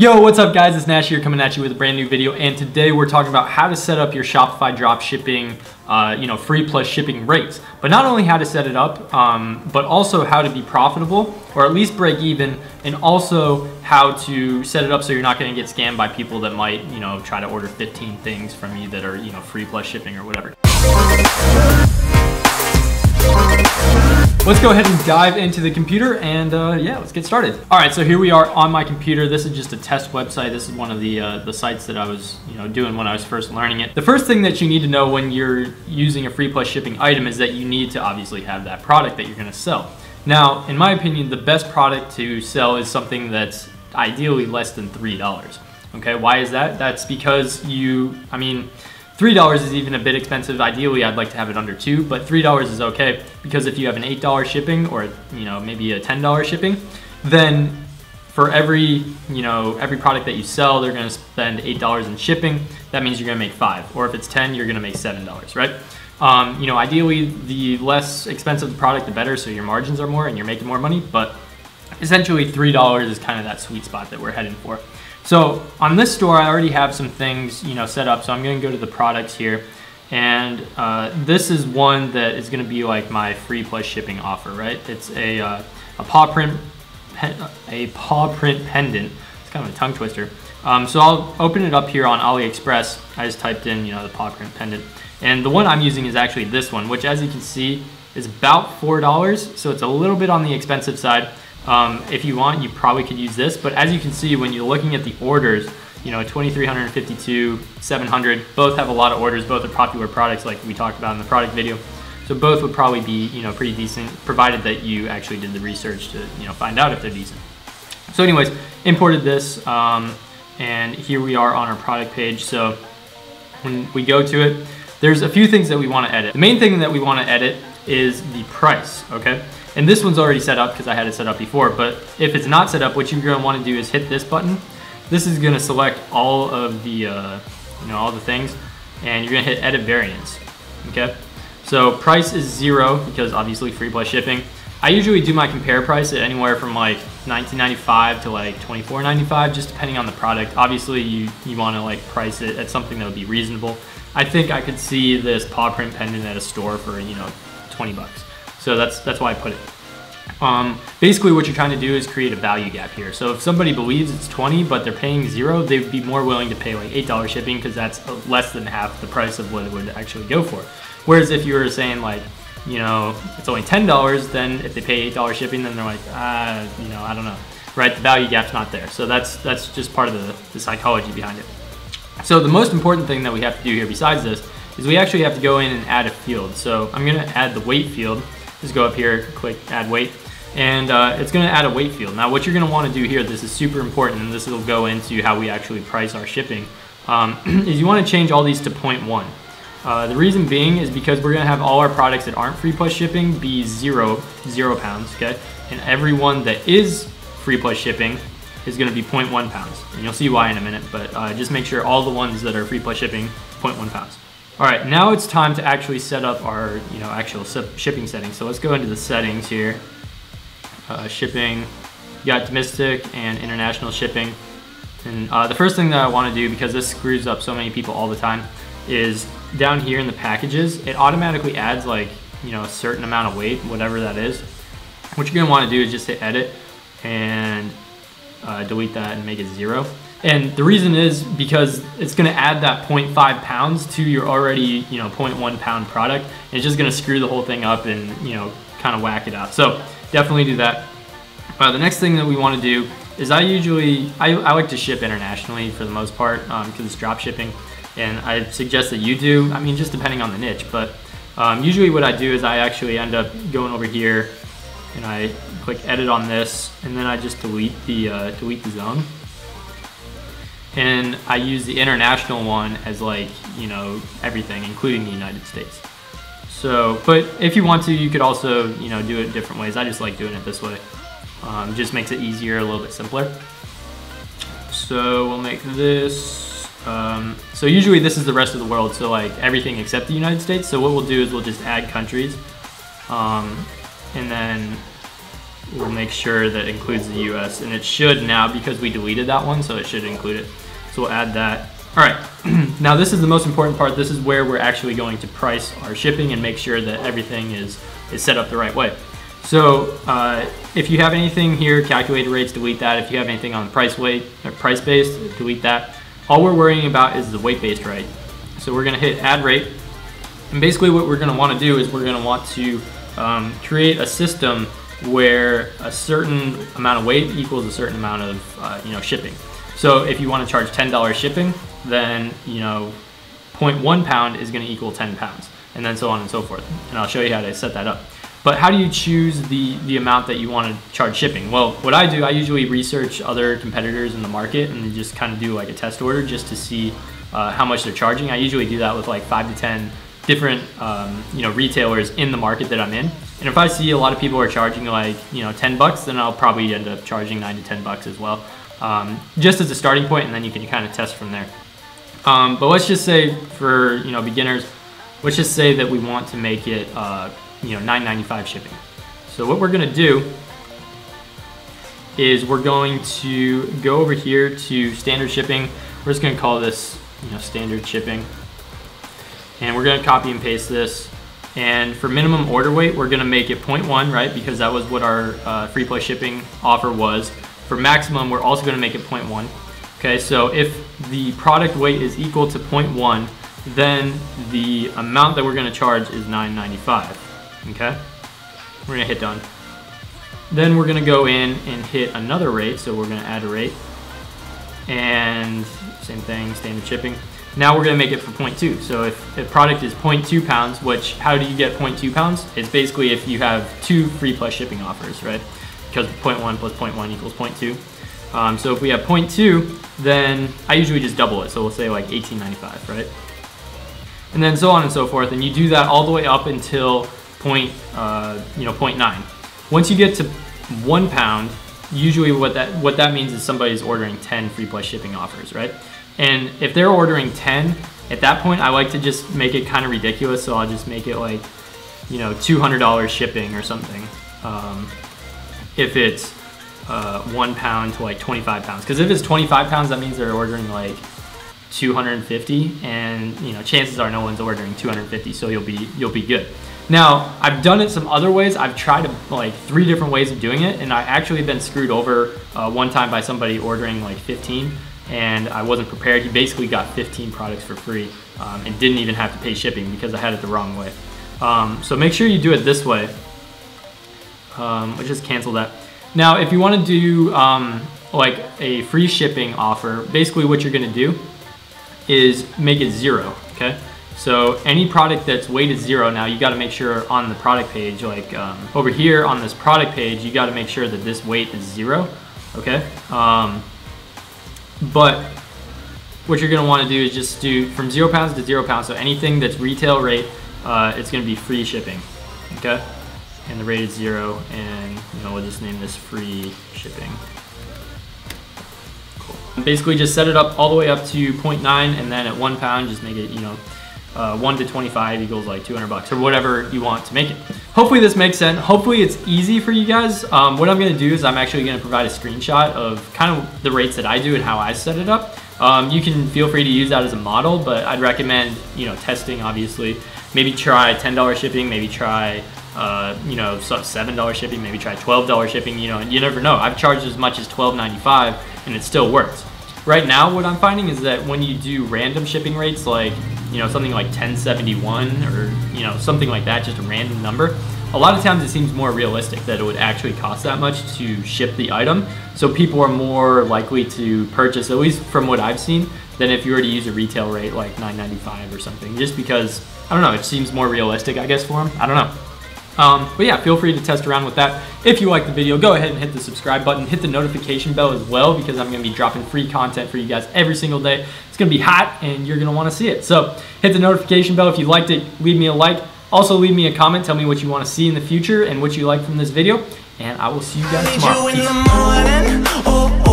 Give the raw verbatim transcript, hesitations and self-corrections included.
Yo, what's up guys? It's Nash here coming at you with a brand new video, and today we're talking about how to set up your Shopify drop shipping, uh, you know, free plus shipping rates. But not only how to set it up, um, but also how to be profitable or at least break even, and also how to set it up so you're not going to get scammed by people that might, you know, try to order fifteen things from you that are, you know, free plus shipping or whatever. Let's go ahead and dive into the computer and uh, yeah, let's get started. All right, so here we are on my computer. This is just a test website. This is one of the uh, the sites that I was you know doing when I was first learning it. The first thing that you need to know when you're using a free plus shipping item is that you need to obviously have that product that you're gonna sell. Now, in my opinion, the best product to sell is something that's ideally less than three dollars. Okay, why is that? That's because you, I mean, three dollars is even a bit expensive. Ideally, I'd like to have it under two, but three dollars is okay because if you have an eight dollar shipping or, you know, maybe a ten dollar shipping, then for every, you know, every product that you sell, they're gonna spend eight dollars in shipping. That means you're gonna make five, or if it's ten, you're gonna make seven dollars, right? Um, you know, ideally, the less expensive the product, the better, so your margins are more and you're making more money, but essentially three dollars is kind of that sweet spot that we're heading for. So on this store, I already have some things, you know, set up. So I'm gonna go to the products here. And uh, this is one that is gonna be like my free plus shipping offer, right? It's a, uh, a, paw print pen, a paw print pendant. It's kind of a tongue twister. Um, so I'll open it up here on AliExpress. I just typed in, you know, the paw print pendant. And the one I'm using is actually this one, which as you can see is about four dollars. So it's a little bit on the expensive side. Um, if you want, you probably could use this, but as you can see, when you're looking at the orders, you know, twenty-three fifty-two, seven hundred, both have a lot of orders. Both are popular products like we talked about in the product video. So both would probably be, you know, pretty decent, provided that you actually did the research to, you know, find out if they're decent. So anyways, imported this, um, and here we are on our product page. So when we go to it, there's a few things that we want to edit. The main thing that we want to edit is the price, okay? And this one's already set up because I had it set up before, but if it's not set up, what you're gonna wanna do is hit this button. This is gonna select all of the, uh, you know, all the things, and you're gonna hit edit variance, okay? So price is zero because obviously free plus shipping. I usually do my compare price at anywhere from like nineteen ninety-five to like twenty-four ninety-five, just depending on the product. Obviously you, you wanna like price it at something that would be reasonable. I think I could see this paw print pendant at a store for, you know, twenty bucks. So that's that's why I put it. Um, basically what you're trying to do is create a value gap here. So if somebody believes it's twenty, but they're paying zero, they'd be more willing to pay like eight dollar shipping because that's less than half the price of what it would actually go for. Whereas if you were saying like, you know, it's only ten dollars, then if they pay eight dollar shipping, then they're like, ah, you know, I don't know, right? The value gap's not there. So that's, that's just part of the, the psychology behind it. So the most important thing that we have to do here besides this is we actually have to go in and add a field. So I'm gonna add the weight field. Just go up here, click add weight, and uh, it's gonna add a weight field. Now what you're gonna wanna do here, this is super important, and this will go into how we actually price our shipping, um, is you wanna change all these to zero point one. Uh, the reason being is because we're gonna have all our products that aren't free plus shipping be zero, zero pounds, okay? And every one that is free plus shipping is gonna be zero point one pounds. And you'll see why in a minute, but uh, just make sure all the ones that are free plus shipping, zero point one pounds. All right, now it's time to actually set up our, you know, actual shipping settings. So let's go into the settings here. Uh, shipping, you got domestic and international shipping. And uh, the first thing that I wanna do, because this screws up so many people all the time, is down here in the packages, it automatically adds like, you know, a certain amount of weight, whatever that is. What you're gonna wanna do is just hit edit and uh, delete that and make it zero. And the reason is because it's gonna add that zero point five pounds to your already, you know, zero point one pound product. And it's just gonna screw the whole thing up and, you know, kind of whack it out. So definitely do that. Uh, the next thing that we wanna do is I usually, I, I like to ship internationally for the most part because um, it's drop shipping. And I suggest that you do, I mean, just depending on the niche. But um, usually what I do is I actually end up going over here and I click edit on this, and then I just delete the, uh, delete the zone. And I use the international one as like, you know, everything, including the United States. So, but if you want to, you could also, you know, do it different ways. I just like doing it this way. Um, just makes it easier, a little bit simpler. So we'll make this, um, so usually this is the rest of the world. So like everything except the United States. So what we'll do is we'll just add countries. Um, and then we'll make sure that includes the U S, and it should now because we deleted that one, so it should include it. So we'll add that. All right, now this is the most important part. This is where we're actually going to price our shipping and make sure that everything is, is set up the right way. So uh, if you have anything here, calculated rates, delete that. If you have anything on the price weight or price based, delete that. All we're worrying about is the weight based rate. So we're gonna hit add rate. And basically what we're gonna wanna do is we're gonna want to um, create a system where a certain amount of weight equals a certain amount of uh, you know, shipping. So if you wanna charge ten dollars shipping, then you know, zero point one pound is gonna equal ten pounds, and then so on and so forth. And I'll show you how to set that up. But how do you choose the, the amount that you wanna charge shipping? Well, what I do, I usually research other competitors in the market and just kind of do like a test order just to see uh, how much they're charging. I usually do that with like five to ten different um, you know, retailers in the market that I'm in. And if I see a lot of people are charging like, you know, ten bucks, then I'll probably end up charging nine to ten bucks as well. Um, just as a starting point, and then you can kind of test from there. Um, but let's just say for, you know, beginners, let's just say that we want to make it, uh, you know, nine ninety-five shipping. So what we're gonna do is we're going to go over here to standard shipping. We're just gonna call this, you know, standard shipping. And we're gonna copy and paste this. And for minimum order weight, we're gonna make it zero point one, right? Because that was what our uh, free plus shipping offer was. For maximum, we're also gonna make it zero point one. Okay, so if the product weight is equal to zero point one, then the amount that we're gonna charge is nine ninety-five, okay? We're gonna hit done. Then we're gonna go in and hit another rate, so we're gonna add a rate. And same thing, standard shipping. Now we're gonna make it for zero point two. So if the product is zero point two pounds, which, how do you get zero point two pounds? It's basically if you have two free plus shipping offers, right? Because zero point one plus zero point one equals zero point two. Um, so if we have zero point two, then I usually just double it. So we'll say like eighteen ninety-five, right? And then so on and so forth. And you do that all the way up until point, uh, you know, zero point nine. Once you get to one pound, usually what that, what that means is somebody's ordering ten free plus shipping offers, right? And if they're ordering ten, at that point, I like to just make it kind of ridiculous. So I'll just make it like, you know, two hundred dollars shipping or something. Um, if it's uh, one pound to like twenty-five pounds. Because if it's twenty-five pounds, that means they're ordering like two hundred fifty, and you know, chances are no one's ordering two hundred fifty, so you'll be you'll be good. Now, I've done it some other ways. I've tried to, like three different ways of doing it, and I actually been screwed over uh, one time by somebody ordering like fifteen, and I wasn't prepared. He basically got fifteen products for free um, and didn't even have to pay shipping because I had it the wrong way. Um, so make sure you do it this way. Um, let's just cancel that. Now, if you want to do um, like a free shipping offer, basically what you're going to do is make it zero, okay? So any product that's weighted zero, now you got to make sure on the product page, like um, over here on this product page, you got to make sure that this weight is zero, okay? Um, but what you're going to want to do is just do from zero pounds to zero pounds. So anything that's retail rate, uh, it's going to be free shipping, okay? And the rate is zero, and you know, we'll just name this free shipping. Cool. And basically just set it up all the way up to zero point nine, and then at one pound, just make it, you know, uh, one to twenty-five equals like two hundred bucks or whatever you want to make it. Hopefully this makes sense. Hopefully it's easy for you guys. Um, what I'm gonna do is I'm actually gonna provide a screenshot of kind of the rates that I do and how I set it up. Um, you can feel free to use that as a model, but I'd recommend, you know, testing obviously. Maybe try ten dollar shipping, maybe try, Uh, you know, seven dollar shipping, maybe try twelve dollar shipping, you know, and you never know. I've charged as much as twelve ninety-five and it still works. Right now, what I'm finding is that when you do random shipping rates, like, you know, something like ten seventy-one or, you know, something like that, just a random number, a lot of times it seems more realistic that it would actually cost that much to ship the item. So people are more likely to purchase, at least from what I've seen, than if you were to use a retail rate like nine ninety-five or something, just because, I don't know, it seems more realistic, I guess, for them. I don't know. Um, but yeah, feel free to test around with that. If you like the video, go ahead and hit the subscribe button, hit the notification bell as well, because I'm gonna be dropping free content for you guys every single day. It's gonna be hot and you're gonna wanna see it. So hit the notification bell if you liked it, leave me a like. Also leave me a comment, tell me what you wanna see in the future and what you like from this video, and I will see you guys tomorrow. Peace.